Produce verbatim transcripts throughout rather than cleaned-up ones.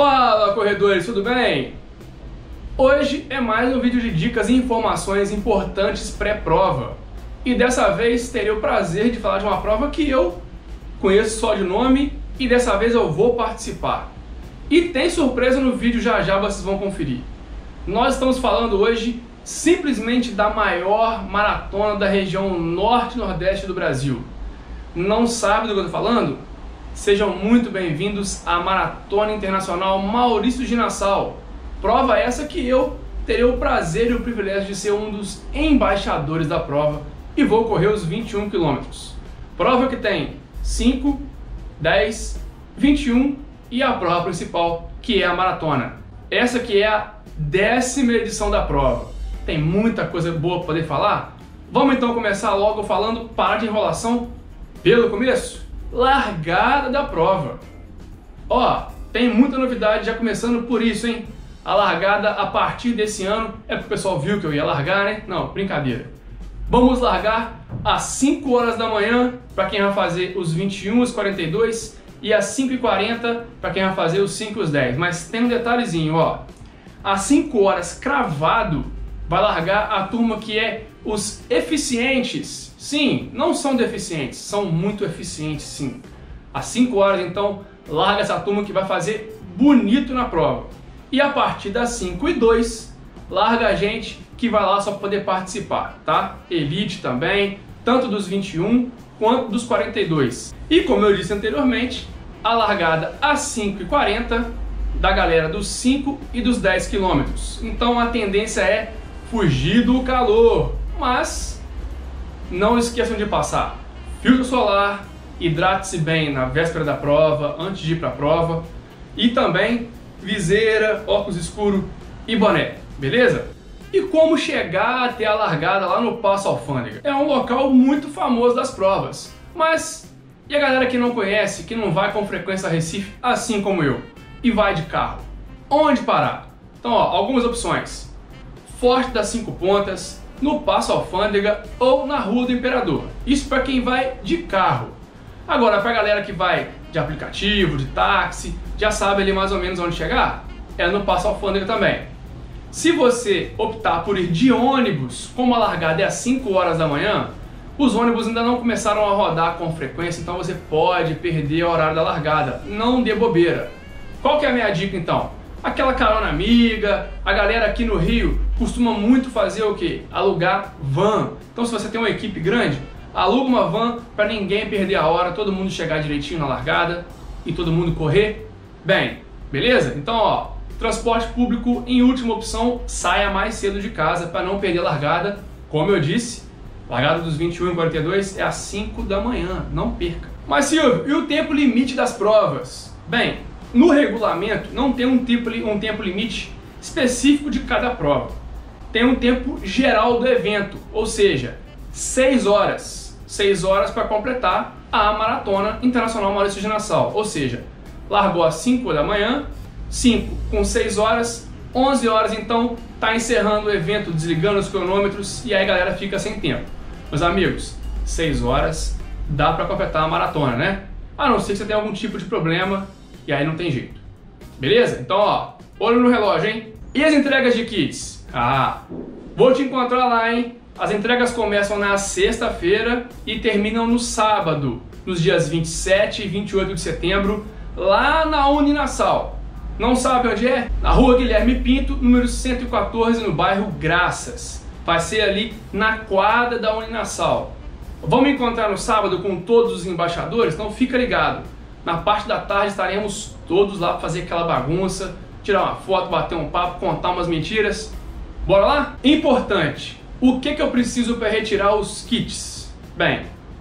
Fala, corredores, tudo bem? Hoje é mais um vídeo de dicas e informações importantes pré-prova. E dessa vez terei o prazer de falar de uma prova que eu conheço só de nome e dessa vez eu vou participar. E tem surpresa no vídeo, já já vocês vão conferir. Nós estamos falando hoje simplesmente da maior maratona da região norte e nordeste do Brasil. Não sabe do que eu estou falando? Sejam muito bem-vindos à Maratona Internacional Maurício de Nassau. Prova essa que eu terei o prazer e o privilégio de ser um dos embaixadores da prova e vou correr os vinte e um quilômetros. Prova que tem cinco, dez, vinte e um e a prova principal, que é a maratona. Essa que é a décima edição da prova. Tem muita coisa boa para poder falar. Vamos então começar logo falando, para de enrolação, pelo começo. Largada da prova. Ó, tem muita novidade já começando por isso, hein? A largada a partir desse ano, é porque o pessoal viu que eu ia largar, né? Não, brincadeira. Vamos largar às cinco horas da manhã para quem vai fazer os vinte e um, os quarenta e dois e às cinco e quarenta para quem vai fazer os cinco e os dez. Mas tem um detalhezinho, ó. Às cinco horas cravado vai largar a turma que é os eficientes. Sim, não são deficientes, são muito eficientes, sim. Às cinco horas, então, larga essa turma que vai fazer bonito na prova. E a partir das cinco e dois, larga a gente que vai lá só para poder participar, tá? Elite também, tanto dos vinte e um quanto dos quarenta e dois. E como eu disse anteriormente, a largada às cinco e quarenta da galera dos cinco e dos dez quilômetros. Então a tendência é fugir do calor, mas não esqueçam de passar filtro solar, hidrate-se bem na véspera da prova, antes de ir para a prova, e também viseira, óculos escuro e boné, beleza? E como chegar até a largada lá no Paço Alfândega? É um local muito famoso das provas, mas e a galera que não conhece, que não vai com frequência a Recife, assim como eu, e vai de carro? Onde parar? Então, ó, algumas opções. Forte das Cinco Pontas, no Paço Alfândega ou na Rua do Imperador. Isso para quem vai de carro. Agora, para a galera que vai de aplicativo, de táxi, já sabe ali mais ou menos onde chegar? É no Paço Alfândega também. Se você optar por ir de ônibus, como a largada é às cinco horas da manhã, os ônibus ainda não começaram a rodar com frequência, então você pode perder o horário da largada. Não dê bobeira. Qual que é a minha dica então? Aquela carona amiga, a galera aqui no Rio costuma muito fazer o quê? Alugar van. Então se você tem uma equipe grande, aluga uma van para ninguém perder a hora, todo mundo chegar direitinho na largada e todo mundo correr bem, beleza? Então, ó, transporte público em última opção, saia mais cedo de casa para não perder a largada. Como eu disse, largada dos vinte e um e quarenta e dois é às cinco da manhã, não perca. Mas Silvio, e o tempo limite das provas? Bem, no regulamento não tem um tempo, um tempo limite específico de cada prova. Tem um tempo geral do evento, ou seja, seis horas. seis horas para completar a Maratona Internacional Maurício de Nassau. Ou seja, largou às cinco da manhã, cinco com seis horas, onze horas então está encerrando o evento, desligando os cronômetros e aí a galera fica sem tempo. Meus amigos, seis horas dá para completar a maratona, né? A não ser que você tenha algum tipo de problema e aí não tem jeito. Beleza? Então, ó, olho no relógio, hein? E as entregas de kits? Ah, vou te encontrar lá, hein? As entregas começam na sexta-feira e terminam no sábado, nos dias vinte e sete e vinte e oito de setembro, lá na Uni Nassau. Não sabe onde é? Na Rua Guilherme Pinto, número cento e quatorze, no bairro Graças. Vai ser ali na quadra da Uni Nassau. Vamos me encontrar no sábado com todos os embaixadores? Então fica ligado. Na parte da tarde estaremos todos lá para fazer aquela bagunça, tirar uma foto, bater um papo, contar umas mentiras. Bora lá? Importante. O que que eu preciso para retirar os kits? Bem,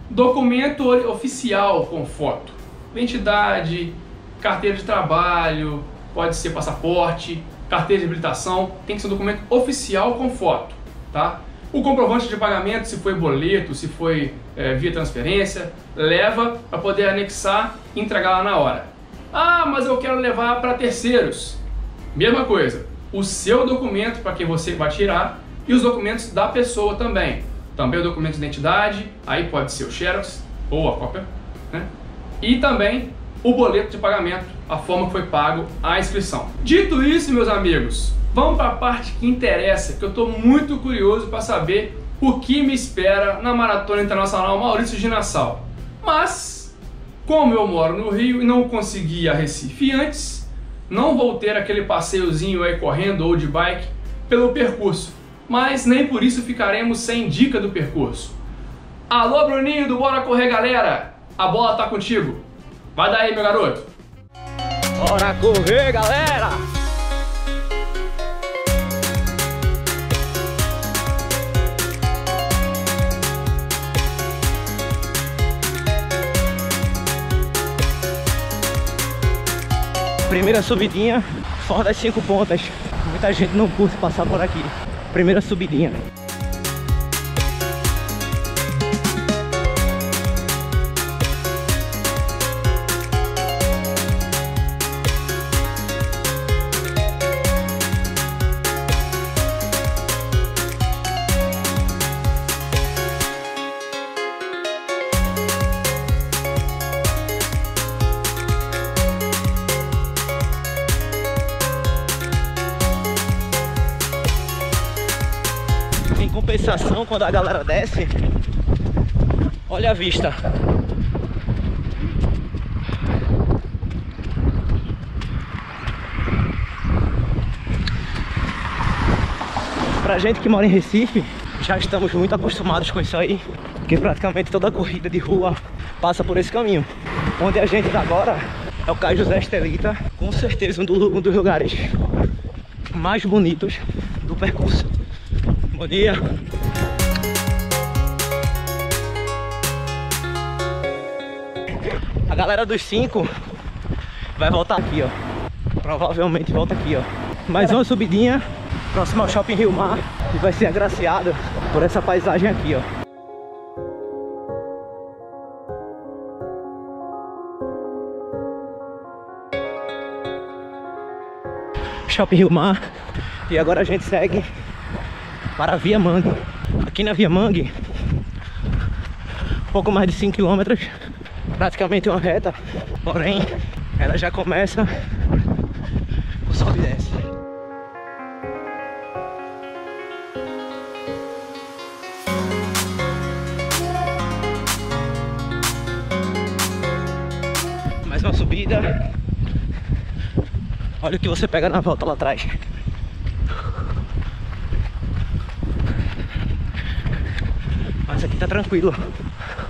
documento oficial com foto, identidade, carteira de trabalho, pode ser passaporte, carteira de habilitação, tem que ser um documento oficial com foto, tá? O comprovante de pagamento, se foi boleto, se foi é, via transferência, leva para poder anexar e entregar lá na hora. Ah, mas eu quero levar para terceiros. Mesma coisa, o seu documento para quem você vai tirar e os documentos da pessoa também. Também o documento de identidade, aí pode ser o xerox ou a cópia, né? E também o boleto de pagamento, a forma que foi pago a inscrição. Dito isso, meus amigos, vamos para a parte que interessa, que eu estou muito curioso para saber o que me espera na Maratona Internacional Maurício de Nassau. Mas, como eu moro no Rio e não consegui ir a Recife antes, não vou ter aquele passeiozinho aí correndo ou de bike pelo percurso, mas nem por isso ficaremos sem dica do percurso. Alô, Bruninho do Bora Correr Galera, a bola tá contigo. Vai daí, meu garoto. Bora correr, galera! Primeira subidinha, Forte das Cinco Pontas. Muita gente não curte passar por aqui. Primeira subidinha. Compensação, quando a galera desce, olha a vista. Pra gente que mora em Recife, já estamos muito acostumados com isso aí, porque praticamente toda corrida de rua passa por esse caminho. Onde a gente tá agora é o Cais José Estelita, com certeza um, do, um dos lugares mais bonitos do percurso. Bom dia! A galera dos cinco vai voltar aqui, ó. Provavelmente volta aqui, ó. Mais uma subidinha, próximo ao Shopping Rio Mar, e vai ser agraciado por essa paisagem aqui, ó. Shopping Rio Mar. E agora a gente segue para a Via Mangue. Aqui na Via Mangue, pouco mais de cinco quilômetros, praticamente uma reta, porém ela já começa o sobe e desce. Mais uma subida. Olha o que você pega na volta lá atrás. Mas aqui tá tranquilo,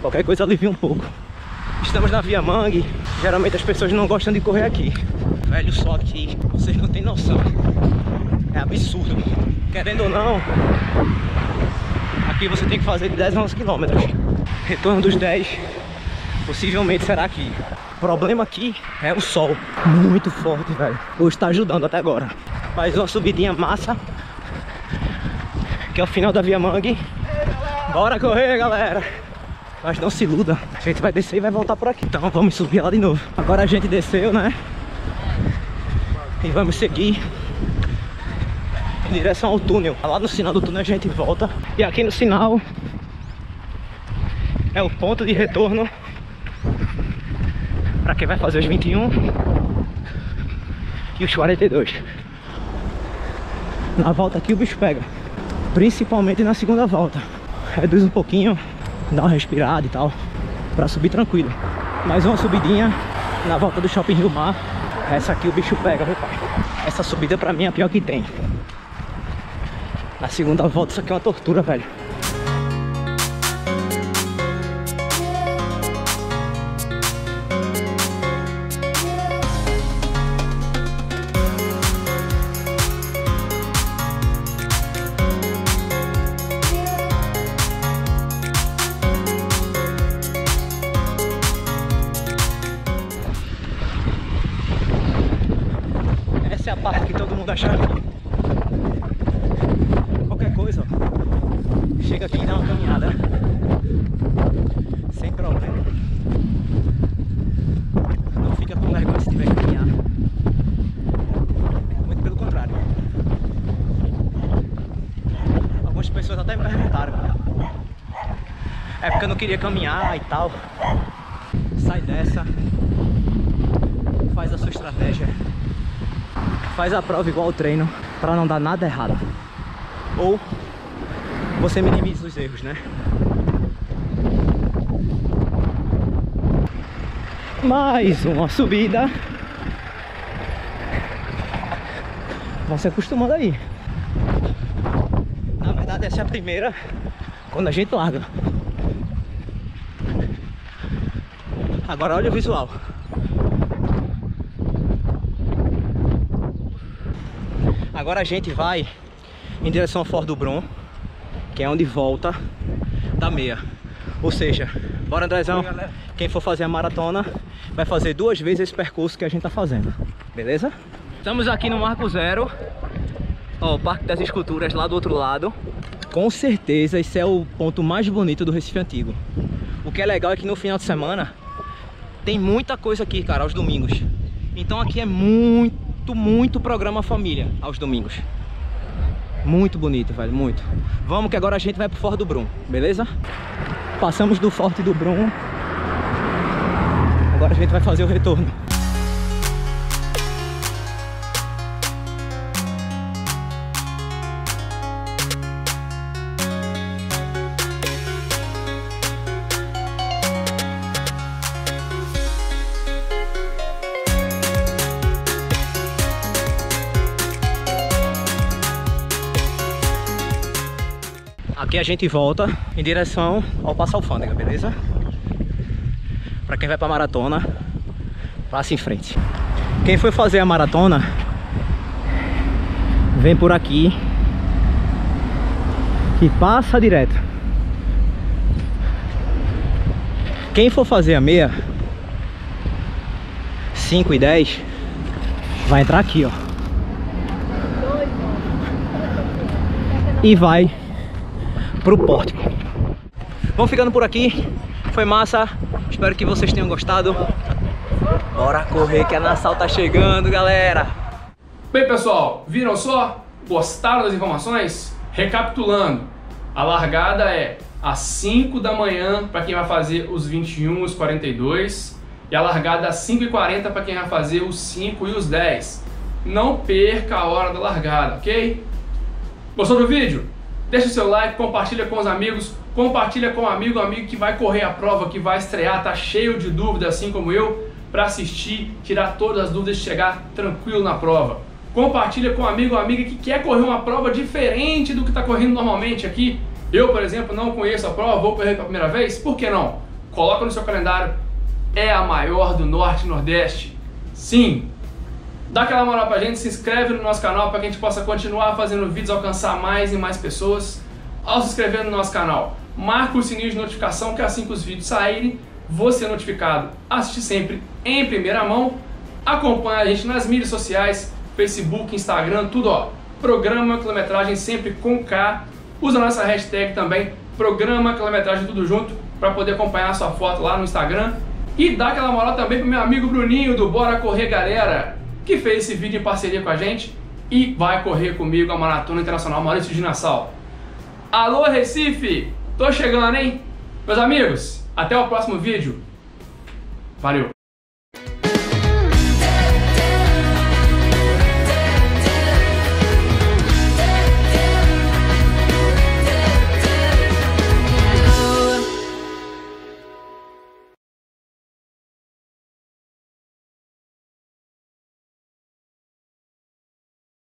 qualquer coisa alivia um pouco. Estamos na Via Mangue. Geralmente as pessoas não gostam de correr aqui. Velho, só que vocês não tem noção, é absurdo. Querendo ou não, aqui você tem que fazer de dez a onze quilômetros. Retorno dos dez possivelmente será aqui. O problema aqui é o sol, muito forte, velho. Ou está ajudando até agora. Mais uma subidinha massa, que é o final da Via Mangue. Bora correr, galera! Mas não se iluda, a gente vai descer e vai voltar por aqui. Então vamos subir lá de novo. Agora a gente desceu, né? E vamos seguir em direção ao túnel. Lá no sinal do túnel a gente volta. E aqui no sinal é o ponto de retorno para quem vai fazer os vinte e um e os quarenta e dois. Na volta aqui o bicho pega, principalmente na segunda volta. Reduz um pouquinho, dá uma respirada e tal, pra subir tranquilo. Mais uma subidinha na volta do Shopping Rio Mar. Essa aqui o bicho pega, meu pai. Essa subida pra mim é a pior que tem. Na segunda volta isso aqui é uma tortura, velho. A parte que todo mundo achava que qualquer coisa, ó, chega aqui e dá uma caminhada sem problema, não fica com vergonha se tiver que caminhar, muito pelo contrário. Algumas pessoas até me perguntaram, é porque eu não queria caminhar e tal. Sai dessa, sua estratégia. Faz a prova igual o treino, para não dar nada errado. Ou você minimiza os erros, né? Mais uma subida. Vai se acostumando aí. Na verdade essa é a primeira quando a gente larga. Agora olha o visual. Agora a gente vai em direção ao Forte do Brum, que é onde volta da meia. Ou seja, bora Andrezão, quem for fazer a maratona vai fazer duas vezes esse percurso que a gente tá fazendo, beleza? Estamos aqui no Marco Zero, ó, o Parque das Esculturas lá do outro lado. Com certeza esse é o ponto mais bonito do Recife Antigo. O que é legal é que no final de semana tem muita coisa aqui, cara, aos domingos. Então aqui é muito, muito programa família aos domingos. Muito bonito, velho, muito. Vamos que agora a gente vai pro Forte do Brum, beleza? Passamos do Forte do Brum. Agora a gente vai fazer o retorno. Aqui a gente volta em direção ao Paço Alfândega, beleza? Pra quem vai pra maratona, passa em frente. Quem for fazer a maratona, vem por aqui e passa direto. Quem for fazer a meia, cinco e dez, vai entrar aqui, ó. E vai pro pórtico. Vamos ficando por aqui. Foi massa. Espero que vocês tenham gostado. Bora correr que a Nassau tá chegando, galera! Bem, pessoal, viram só? Gostaram das informações? Recapitulando, a largada é às cinco da manhã para quem vai fazer os vinte e um, os quarenta e dois, e a largada às cinco e quarenta para quem vai fazer os cinco e os dez. Não perca a hora da largada, ok? Gostou do vídeo? Deixa o seu like, compartilha com os amigos, compartilha com um amigo, amigo que vai correr a prova, que vai estrear, tá cheio de dúvidas, assim como eu, para assistir, tirar todas as dúvidas e chegar tranquilo na prova. Compartilha com um amigo, amiga que quer correr uma prova diferente do que está correndo normalmente aqui. Eu, por exemplo, não conheço a prova, vou correr pela primeira vez, por que não? Coloca no seu calendário, é a maior do Norte e Nordeste. Sim! Dá aquela moral pra gente, se inscreve no nosso canal para que a gente possa continuar fazendo vídeos, alcançar mais e mais pessoas. Ao se inscrever no nosso canal, marca o sininho de notificação que assim que os vídeos saírem, você é notificado. Assiste sempre em primeira mão. Acompanha a gente nas mídias sociais, Facebook, Instagram, tudo, ó. Programa Quilometragem sempre com K. Usa a nossa hashtag também, Programa Quilometragem tudo junto, para poder acompanhar a sua foto lá no Instagram. E dá aquela moral também pro meu amigo Bruninho do Bora Correr Galera, que fez esse vídeo em parceria com a gente e vai correr comigo a Maratona Internacional Maurício de Nassau. Alô Recife, tô chegando, hein? Meus amigos, até o próximo vídeo. Valeu!